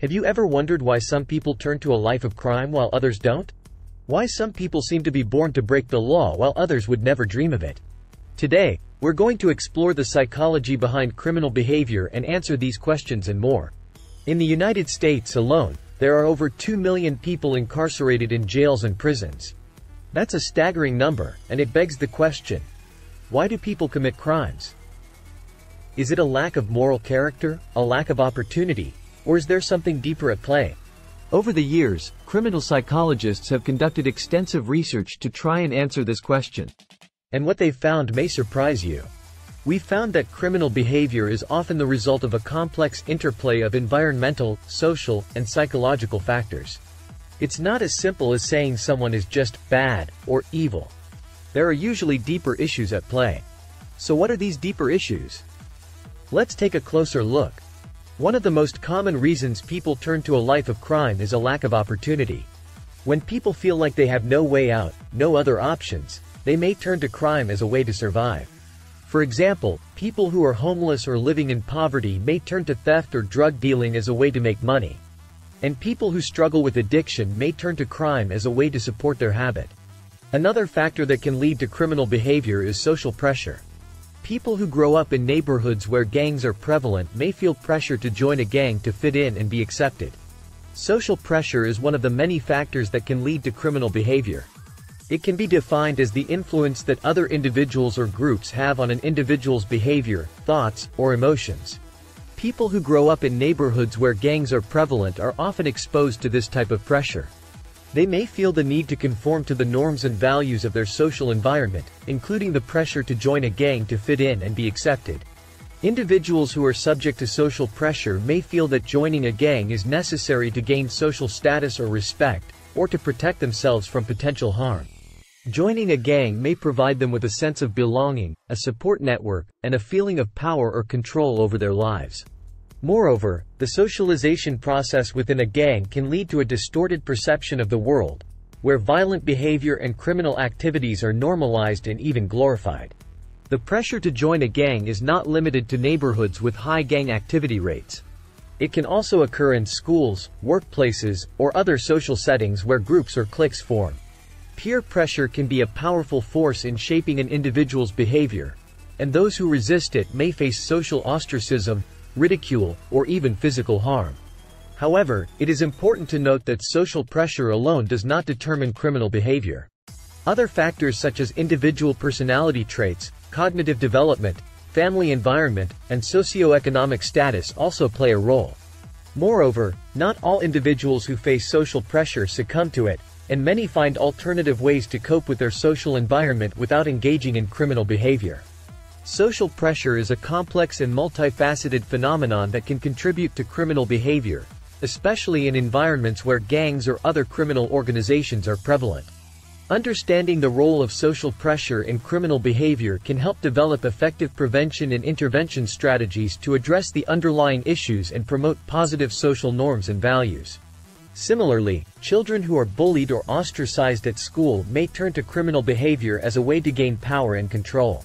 Have you ever wondered why some people turn to a life of crime while others don't? Why some people seem to be born to break the law while others would never dream of it? Today, we're going to explore the psychology behind criminal behavior and answer these questions and more. In the United States alone, there are over 2 million people incarcerated in jails and prisons. That's a staggering number, and it begs the question, why do people commit crimes? Is it a lack of moral character, a lack of opportunity, or is there something deeper at play? Over the years, criminal psychologists have conducted extensive research to try and answer this question. And what they found may surprise you. We found that criminal behavior is often the result of a complex interplay of environmental, social, and psychological factors. It's not as simple as saying someone is just bad or evil. There are usually deeper issues at play. So what are these deeper issues? Let's take a closer look. One of the most common reasons people turn to a life of crime is a lack of opportunity. When people feel like they have no way out, no other options, they may turn to crime as a way to survive. For example, people who are homeless or living in poverty may turn to theft or drug dealing as a way to make money. And people who struggle with addiction may turn to crime as a way to support their habit. Another factor that can lead to criminal behavior is social pressure. People who grow up in neighborhoods where gangs are prevalent may feel pressure to join a gang to fit in and be accepted. Social pressure is one of the many factors that can lead to criminal behavior. It can be defined as the influence that other individuals or groups have on an individual's behavior, thoughts, or emotions. People who grow up in neighborhoods where gangs are prevalent are often exposed to this type of pressure. They may feel the need to conform to the norms and values of their social environment, including the pressure to join a gang to fit in and be accepted. Individuals who are subject to social pressure may feel that joining a gang is necessary to gain social status or respect, or to protect themselves from potential harm. Joining a gang may provide them with a sense of belonging, a support network, and a feeling of power or control over their lives. Moreover, the socialization process within a gang can lead to a distorted perception of the world, where violent behavior and criminal activities are normalized and even glorified. The pressure to join a gang is not limited to neighborhoods with high gang activity rates. It can also occur in schools, workplaces, or other social settings where groups or cliques form. Peer pressure can be a powerful force in shaping an individual's behavior, and those who resist it may face social ostracism, ridicule, or even physical harm. However, it is important to note that social pressure alone does not determine criminal behavior. Other factors such as individual personality traits, cognitive development, family environment, and socioeconomic status also play a role. Moreover, not all individuals who face social pressure succumb to it, and many find alternative ways to cope with their social environment without engaging in criminal behavior. Social pressure is a complex and multifaceted phenomenon that can contribute to criminal behavior, especially in environments where gangs or other criminal organizations are prevalent. Understanding the role of social pressure in criminal behavior can help develop effective prevention and intervention strategies to address the underlying issues and promote positive social norms and values. Similarly, children who are bullied or ostracized at school may turn to criminal behavior as a way to gain power and control.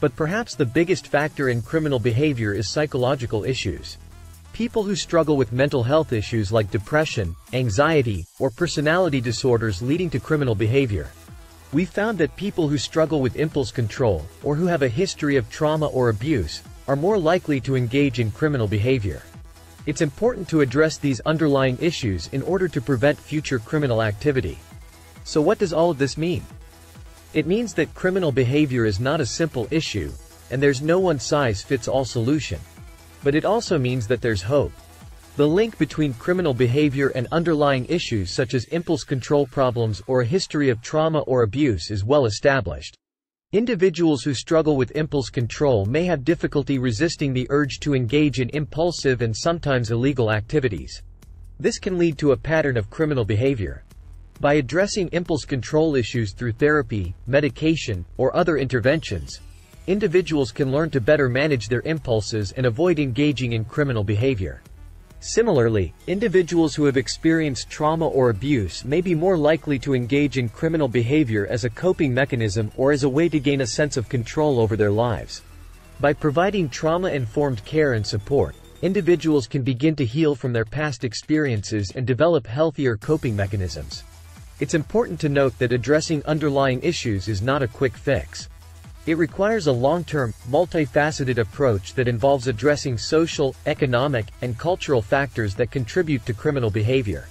But perhaps the biggest factor in criminal behavior is psychological issues. People who struggle with mental health issues like depression, anxiety, or personality disorders leading to criminal behavior. We found that people who struggle with impulse control, or who have a history of trauma or abuse, are more likely to engage in criminal behavior. It's important to address these underlying issues in order to prevent future criminal activity. So what does all of this mean? It means that criminal behavior is not a simple issue, and there's no one-size-fits-all solution. But it also means that there's hope. The link between criminal behavior and underlying issues such as impulse control problems or a history of trauma or abuse is well established. Individuals who struggle with impulse control may have difficulty resisting the urge to engage in impulsive and sometimes illegal activities. This can lead to a pattern of criminal behavior. By addressing impulse control issues through therapy, medication, or other interventions, individuals can learn to better manage their impulses and avoid engaging in criminal behavior. Similarly, individuals who have experienced trauma or abuse may be more likely to engage in criminal behavior as a coping mechanism or as a way to gain a sense of control over their lives. By providing trauma-informed care and support, individuals can begin to heal from their past experiences and develop healthier coping mechanisms. It's important to note that addressing underlying issues is not a quick fix. It requires a long-term, multifaceted approach that involves addressing social, economic, and cultural factors that contribute to criminal behavior.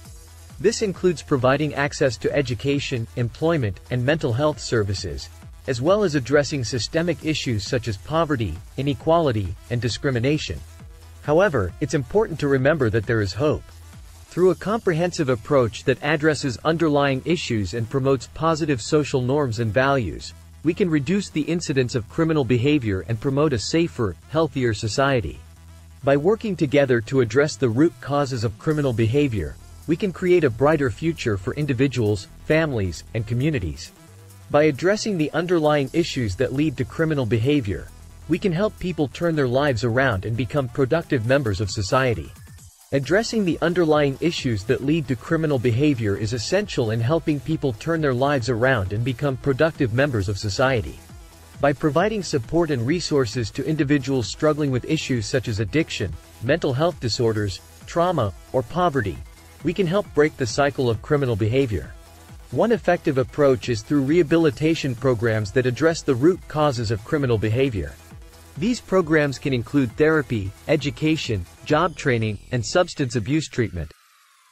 This includes providing access to education, employment, and mental health services, as well as addressing systemic issues such as poverty, inequality, and discrimination. However, it's important to remember that there is hope. Through a comprehensive approach that addresses underlying issues and promotes positive social norms and values, we can reduce the incidence of criminal behavior and promote a safer, healthier society. By working together to address the root causes of criminal behavior, we can create a brighter future for individuals, families, and communities. By addressing the underlying issues that lead to criminal behavior, we can help people turn their lives around and become productive members of society. Addressing the underlying issues that lead to criminal behavior is essential in helping people turn their lives around and become productive members of society. By providing support and resources to individuals struggling with issues such as addiction, mental health disorders, trauma, or poverty, we can help break the cycle of criminal behavior. One effective approach is through rehabilitation programs that address the root causes of criminal behavior. These programs can include therapy, education, job training, and substance abuse treatment.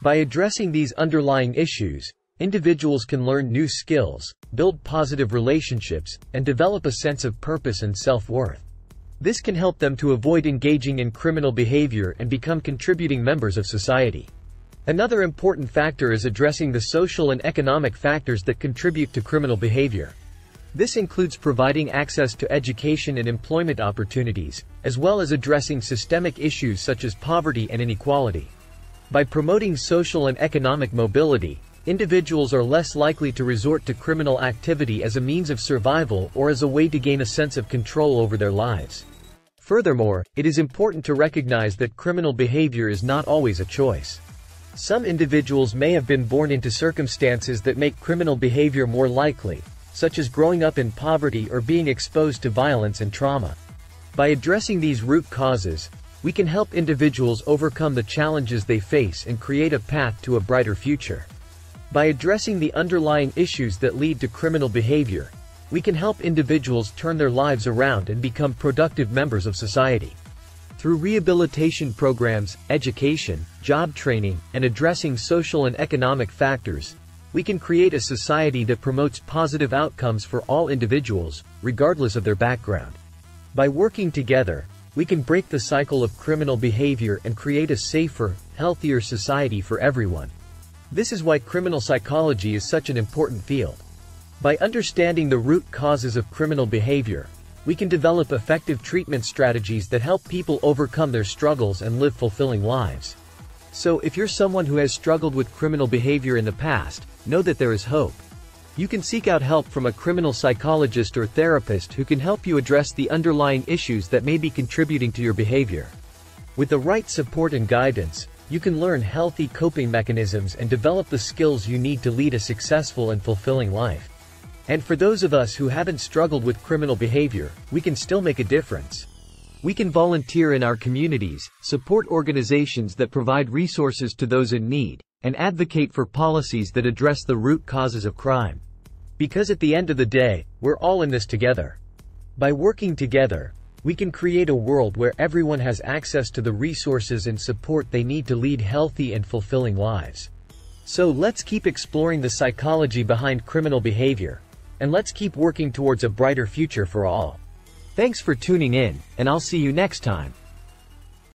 By addressing these underlying issues, individuals can learn new skills, build positive relationships, and develop a sense of purpose and self-worth. This can help them to avoid engaging in criminal behavior and become contributing members of society. Another important factor is addressing the social and economic factors that contribute to criminal behavior. This includes providing access to education and employment opportunities, as well as addressing systemic issues such as poverty and inequality. By promoting social and economic mobility, individuals are less likely to resort to criminal activity as a means of survival or as a way to gain a sense of control over their lives. Furthermore, it is important to recognize that criminal behavior is not always a choice. Some individuals may have been born into circumstances that make criminal behavior more likely, such as growing up in poverty or being exposed to violence and trauma. By addressing these root causes, we can help individuals overcome the challenges they face and create a path to a brighter future. By addressing the underlying issues that lead to criminal behavior, we can help individuals turn their lives around and become productive members of society. Through rehabilitation programs, education, job training, and addressing social and economic factors, we can create a society that promotes positive outcomes for all individuals, regardless of their background. By working together, we can break the cycle of criminal behavior and create a safer, healthier society for everyone. This is why criminal psychology is such an important field. By understanding the root causes of criminal behavior, we can develop effective treatment strategies that help people overcome their struggles and live fulfilling lives. So if you're someone who has struggled with criminal behavior in the past, know that there is hope. You can seek out help from a criminal psychologist or therapist who can help you address the underlying issues that may be contributing to your behavior. With the right support and guidance, you can learn healthy coping mechanisms and develop the skills you need to lead a successful and fulfilling life. And for those of us who haven't struggled with criminal behavior, we can still make a difference. We can volunteer in our communities, support organizations that provide resources to those in need, and advocate for policies that address the root causes of crime. Because at the end of the day, we're all in this together. By working together, we can create a world where everyone has access to the resources and support they need to lead healthy and fulfilling lives. So let's keep exploring the psychology behind criminal behavior. And let's keep working towards a brighter future for all. Thanks for tuning in, and I'll see you next time.